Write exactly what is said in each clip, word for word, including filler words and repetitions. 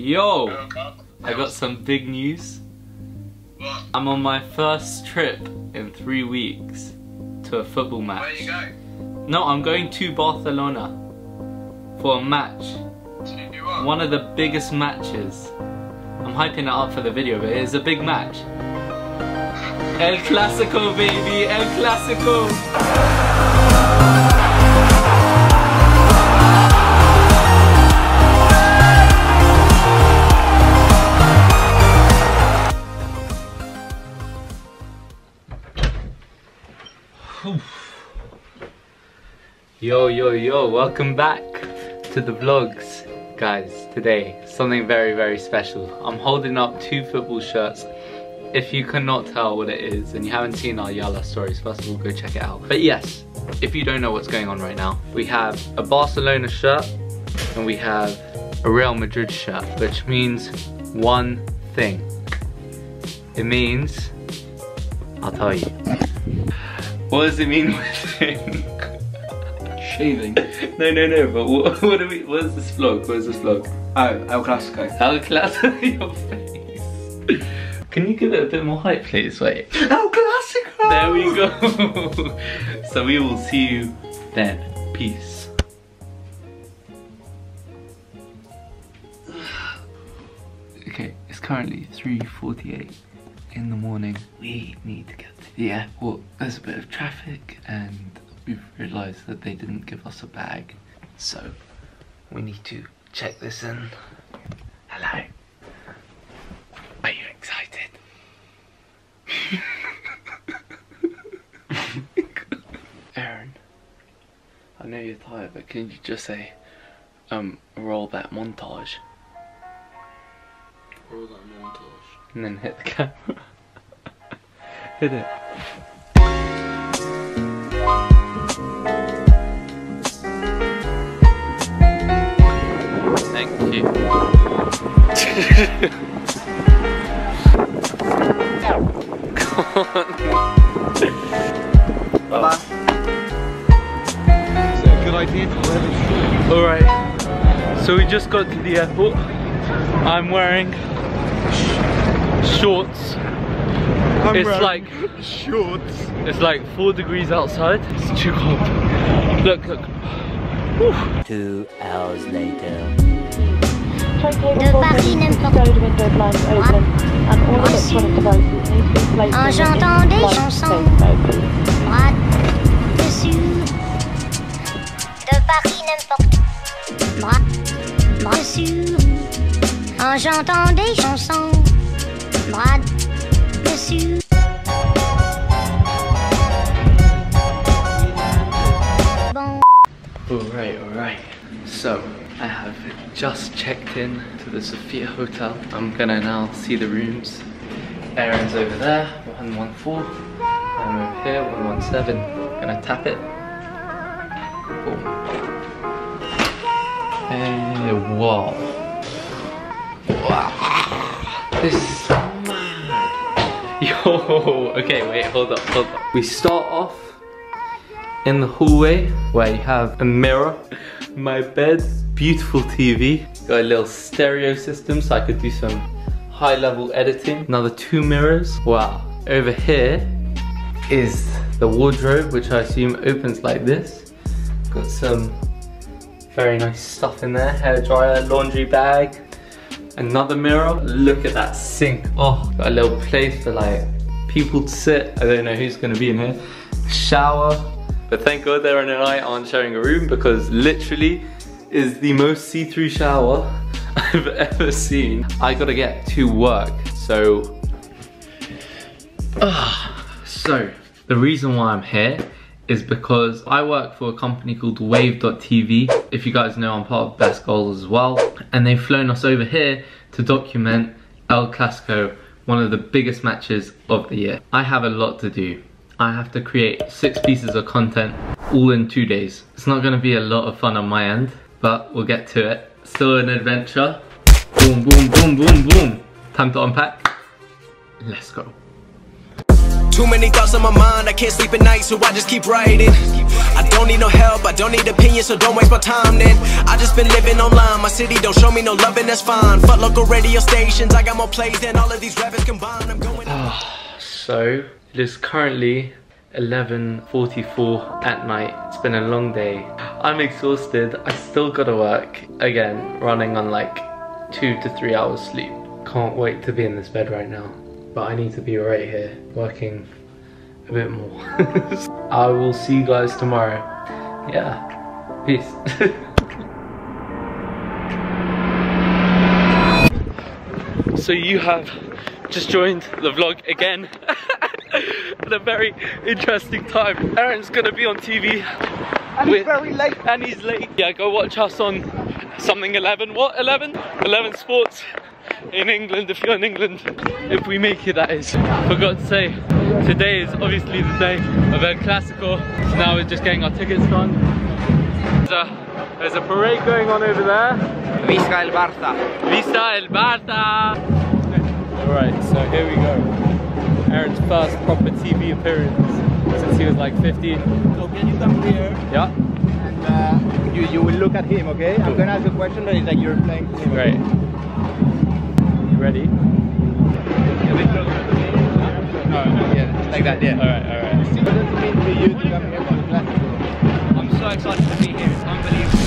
Yo! Oh, God. I got some big news. What? I'm on my first trip in three weeks to a football match. Where are you going? No, I'm going to Barcelona for a match. To do what? One of the biggest matches. I'm hyping it up for the video, but it is a big match. El Clásico, baby! El Clásico! Yo, yo, yo, welcome back to the vlogs, guys. Today, something very, very special. I'm holding up two football shirts. If you cannot tell what it is and you haven't seen our Yalla stories, first of all, go check it out. But yes, if you don't know what's going on right now, we have a Barcelona shirt and we have a Real Madrid shirt, which means one thing. It means, I'll tell you. What does it mean one thing? Shaving. No, no, no, but what, what, are we, what is this vlog? What is this vlog? Oh, El Clásico. El Clásico, your face. Can you give it a bit more hype, please? Wait. El Clásico! There we go. So we will see you then. Peace. Okay, it's currently three forty-eight in the morning. We need to get to the airport. There's a bit of traffic and we've realised that they didn't give us a bag, so we need to check this in. Hello. Are you excited? Aaron, I know you're tired, but can you just say, um, roll that montage? Roll that montage. And then hit the camera. Hit it. Thank you. Come on. Bye-bye. Is that a good idea to wear this? Alright, so we just got to the airport. I'm wearing shorts. I'm it's like shorts. It's like four degrees outside. It's too hot. Look, look. Whew. Two hours later. Check in the vaccine code window blinds open and all electronic devices need to be placed in the blind safe open. J'entends des chansons. Bras dessus. Alright, alright. So, I have just checked in to the Sofia Hotel. I'm gonna now see the rooms. Aaron's over there, one one four. I'm over here, one one seven. Gonna tap it. Boom. Hey, wow. Wow. This is so mad. Yo, okay, wait, hold up, hold up. We start off in the hallway where you have a mirror, my bed, beautiful T V, got a little stereo system so I could do some high level editing, another two mirrors. Wow. Over here is the wardrobe, which I assume opens like this. Got some very nice stuff in there, hair dryer, laundry bag, another mirror. Look at that sink. Oh, got a little place for like people to sit. I don't know who's gonna be in here. Shower. But thank God Aaron and I aren't sharing a room, because literally is the most see-through shower I've ever seen. I gotta get to work, so... Uh, so, the reason why I'm here is because I work for a company called Wave dot T V. If you guys know, I'm part of Best Goals as well. And they've flown us over here to document El Clásico, one of the biggest matches of the year. I have a lot to do. I have to create six pieces of content all in two days. It's not gonna be a lot of fun on my end, but we'll get to it. Still an adventure. Boom, boom, boom, boom, boom. Time to unpack. Let's go. Too many thoughts on my mind, I can't sleep at night, so I just keep writing. I don't need no help, I don't need opinions, so don't waste my time then. I just been living online, my city don't show me no love and that's fine. Fuck local radio stations, I got more plays than all of these rappers combined. I'm going oh, so, it is currently eleven forty-four at night. It's been a long day. I'm exhausted, I still gotta work. Again, running on like two to three hours sleep. Can't wait to be in this bed right now. But I need to be right here, working a bit more. I will see you guys tomorrow. Yeah, peace. So you have just joined the vlog again at a very interesting time. Aaron's gonna be on T V. And with, he's very late. And he's late. Yeah, go watch us on something eleven. What, eleven? eleven Sports. In England, if you're in England, if we make it, that is. Forgot to say, today is obviously the day of El Clásico, so now we're just getting our tickets done. There's a, there's a parade going on over there. Vista el Barça. Vista el Barça! Alright, so here we go. Aaron's first proper T V appearance since he was like fifteen. So can you come here? Yeah. And uh, you, you will look at him, okay? Cool. I'm gonna ask a question, but it's like you're playing. Great. Ready? Yeah, like that, yeah. Alright, alright. I'm so excited to be here, it's unbelievable.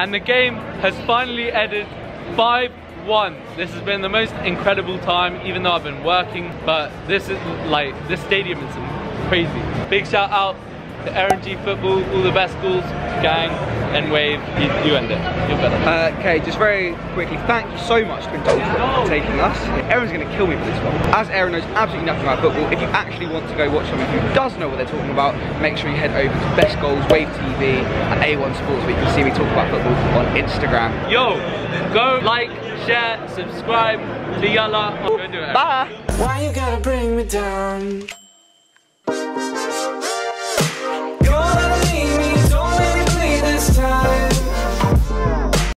And the game has finally ended five one. This has been the most incredible time, even though I've been working, but this is like, this stadium is crazy. Big shout out to R N G Football, all the Best Goals, gang, and Wave. You, you end it, you're better. Uh, okay, just very quickly, thank you so much to Indulge for taking us. Aaron's gonna kill me for this one. As Aaron knows absolutely nothing about football, if you actually want to go watch someone who does know what they're talking about, make sure you head over to Best Goals, Wave T V, and A one Sports, where you can see me talk about football on Instagram. Yo, go like, share, subscribe, to Yalla. Go do it. Bye! Why you gotta bring me down?